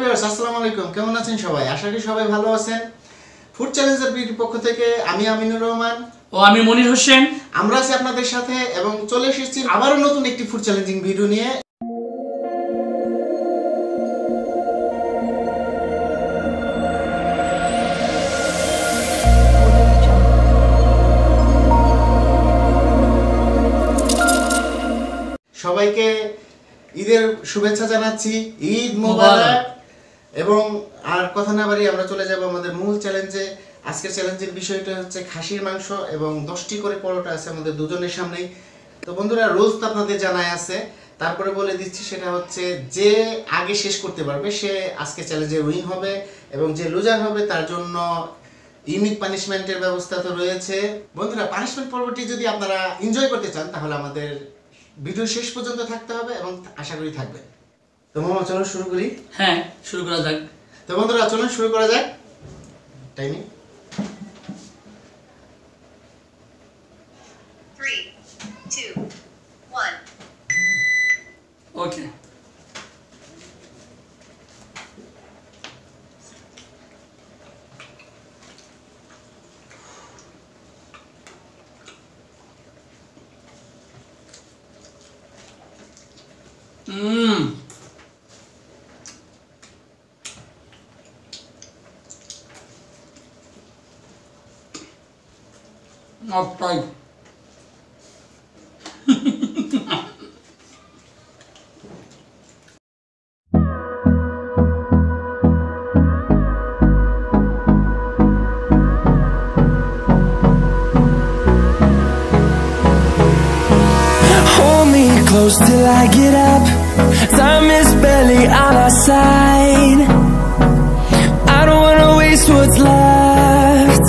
Viewers আসসালামু আলাইকুম কেমন আছেন সবাই আশা করি সবাই ভালো আছেন ফুড চ্যালেঞ্জার বিউটির পক্ষ থেকে আমি আমিনুর রহমান ও আমি মনির হোসেন আমরা আছি আপনাদের সাথে এবং চলে এসেছি আবারো নতুন একটি ফুড চ্যালেঞ্জিং ভিডিও নিয়ে সবাইকে ঈদের শুভেচ্ছা জানাচ্ছি ঈদ মোবারক এবং আর কথা না বাড়িয়ে আমরা চলে যাব আমাদের মূল চ্যালেঞ্জে আজকের চ্যালেঞ্জের বিষয়টা হচ্ছে খাসির মাংস এবং 10টি করে পরোটা আছে আমাদের দুজনের সামনেই তো বন্ধুরা রোজ তো আপনাদের জানাই আছে তারপরে বলে দিচ্ছি সেটা হচ্ছে যে আগে শেষ করতে পারবে সে আজকে চ্যালেঞ্জে উইন হবে এবং যে লুজার হবে তার জন্য ইউনিক পানিশমেন্টের ব্যবস্থা তো রয়েছে বন্ধুরা পানিশমেন্ট পর্বটি যদি আপনারা এনজয় করতে চান তাহলে আমাদের ভিডিও শেষ পর্যন্ত থাকতে হবে এবং আশা করি থাকবেন তো মামা চলো শুরু করি হ্যাঁ শুরু করা যাক তো বন্ধুরা চলো শুরু করা যাক timing 3 2 1 okay Not bad. Hold me close till I get up. Time is barely on our side. I don't wanna waste what's left.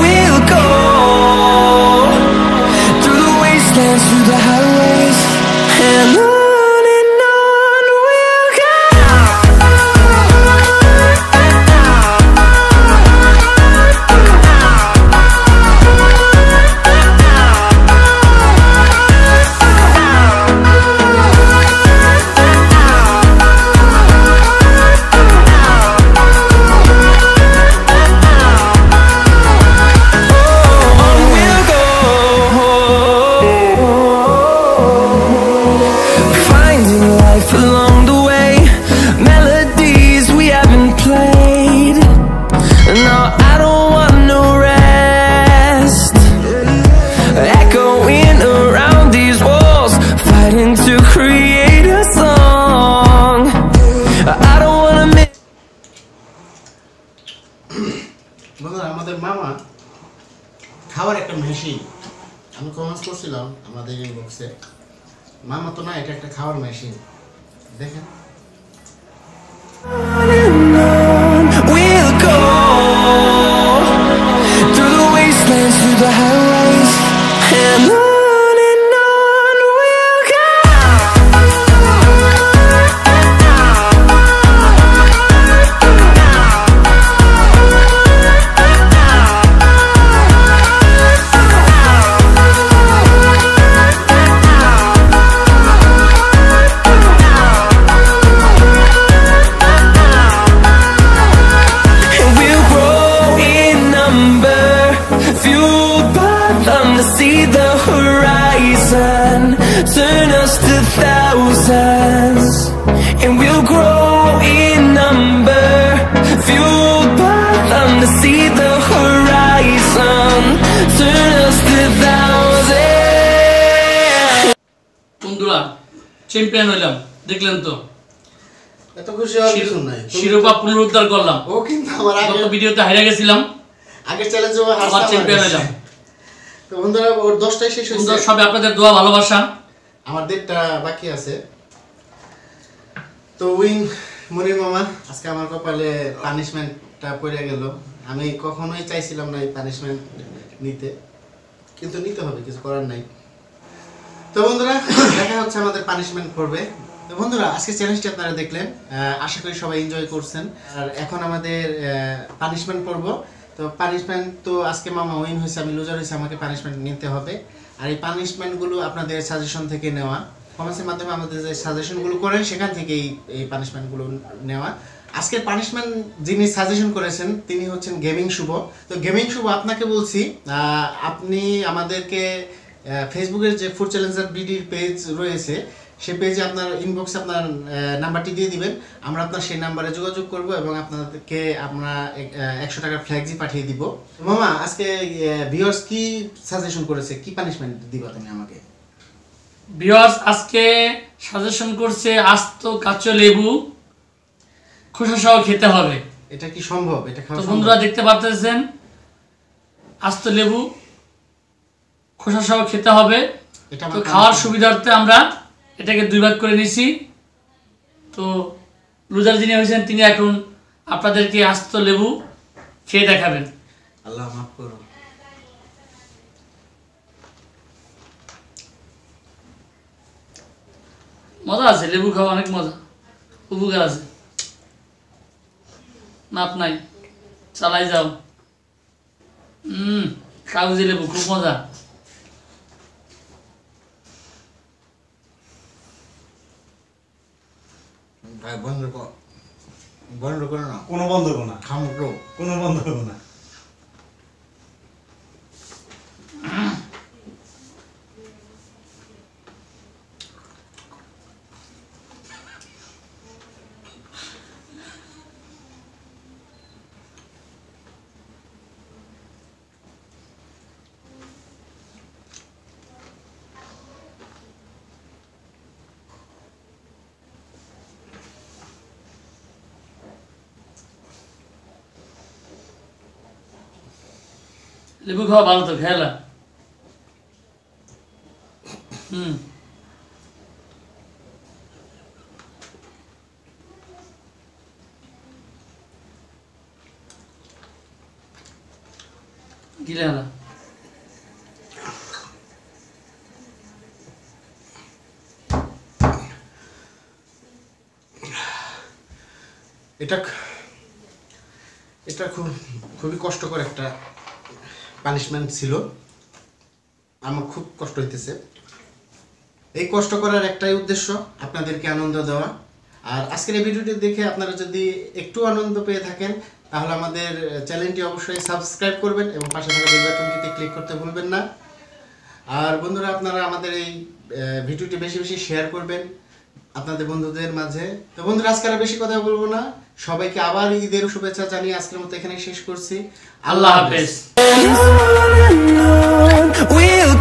we'll go through the wastelands, through the highways. খাবার একটা machine আমি comments করছিলাম আমাদের ইনবক্সে মামা তো না এটা একটা খাবার মেশিন দেখেন we'll go through the wastelands through the highways and turn us to thousands and we'll grow in number fueled by them to see the horizon turn us to thousands বন্ধুরা চ্যাম্পিয়ন হলাম দেখলেন তো এত খুশি হওয়ার কিছু নাই শিরোপা পুনরুদ্ধার করলাম ও কিন্তু আমার আগের ভিডিওতে হেরে গেছিলাম আগের চ্যালেঞ্জে আবার চ্যাম্পিয়ন হলাম তো বন্ধুরা ওর 10টায় শেষ হইছে বন্ধুরা সবাই আপনাদের দোয়া ভালোবাসা আমার ডেটটা বাকি আছে তো উইন মনির মামা আজকে আমার কপালে পানিশমেন্টটা পড়ে গেল আমি কখনোই চাইছিলাম না এই পানিশমেন্ট নিতে, কিন্তু নিতে হবে, কিছু করার নাই। তো বন্ধুরা দেখা হচ্ছে আমাদের পানিশমেন্ট পর্বে। তো বন্ধুরা আজকে চ্যালেঞ্জটি আপনারা দেখলেন, আশা করি সবাই এনজয় করছেন। আর এখন আমাদের পানিশমেন্ট পর্ব। তো পানিশমেন্ট তো আজকে মামা উইন হয়েছে, আমি লুজার হয়েছি, আমাকে পানিশমেন্ট নিতে হবে। আর এই পানিশমেন্টগুলো আপনাদের সাজেশন থেকে নেওয়া, কমেন্টসের মাধ্যমে আমাদের যে সাজেশনগুলো করেন সেখান থেকেই এই পানিশমেন্টগুলো নেওয়া। আজকের পানিশমেন্ট যিনি সাজেশন করেছেন তিনি হচ্ছেন গেমিং শুভ। তো গেমিং শুভ, আপনাকে বলছি আপনি আমাদেরকে ফেসবুকের যে ফুড চ্যালেঞ্জার বিডির পেজ রয়েছে সেই পেজে আপনার ইনবক্সে আপনার নাম্বারটি দিয়ে দিবেন, আমরা আপনার সেই নাম্বারে যোগাযোগ করব এবং আপনাদেরকে আমরা 100 টাকার ফ্ল্যাগজি পাঠিয়ে দিব। মামা আজকে ভিউয়ার্স কি সাজেশন করেছে, কি পানিশমেন্ট দিবা তুমি আমাকে? ভিউয়ার্স আজকে সাজেশন করছে আস্ত কাঁচা লেবু খোসা সহ খেতে হবে। এটা কি সম্ভব? এটা খাওয়া সম্ভব? তো বন্ধুরা দেখতে পাচ্ছেন আস্ত লেবু খোসা সহ খেতে হবে। তো খাওয়ার সুবিধার্থে আমরা এটাকে দুই ভাগ করে নিয়েছি। তো লুজার যিনি হয়েছেন তিনি এখন আপনাদেরকে আস্ত লেবু খেয়ে দেখাবেন। আল্লাহ মাফ করুন। মজা আছে, লেবু খাওয়া অনেক মজা, উপকার আছে। নাপ নাই, চালাই যাও। কাগজি লেবু খুব মজা। বন্ধ বন্ধ করো না, কোনো বন্ধ করো না, খাম কোনো বন্ধ করো না। লেবু খাওয়া ভালো তো, খেলা। গিলা এটা এটা খুবই কষ্টকর একটা পানিশমেন্ট ছিল, আমার খুব কষ্ট হইতেছে। এই কষ্ট করার একটাই উদ্দেশ্য, আপনাদেরকে আনন্দ দেওয়া। আর আজকের এই ভিডিওটি দেখে আপনারা যদি একটু আনন্দ পেয়ে থাকেন তাহলে আমাদের চ্যানেলটি অবশ্যই সাবস্ক্রাইব করবেন এবং পাশে থাকা বেল বাটনটিতে ক্লিক করতে ভুলবেন না। আর বন্ধুরা আপনারা আমাদের এই ভিডিওটি বেশি বেশি শেয়ার করবেন আপনাদের বন্ধুদের মাঝে। তো বন্ধুরা আজকে আর বেশি কথা বলবো না, সবাইকে আবার ঈদের শুভেচ্ছা জানিয়ে আজকের মতো এখানে শেষ করছি। আল্লাহ হাফেজ।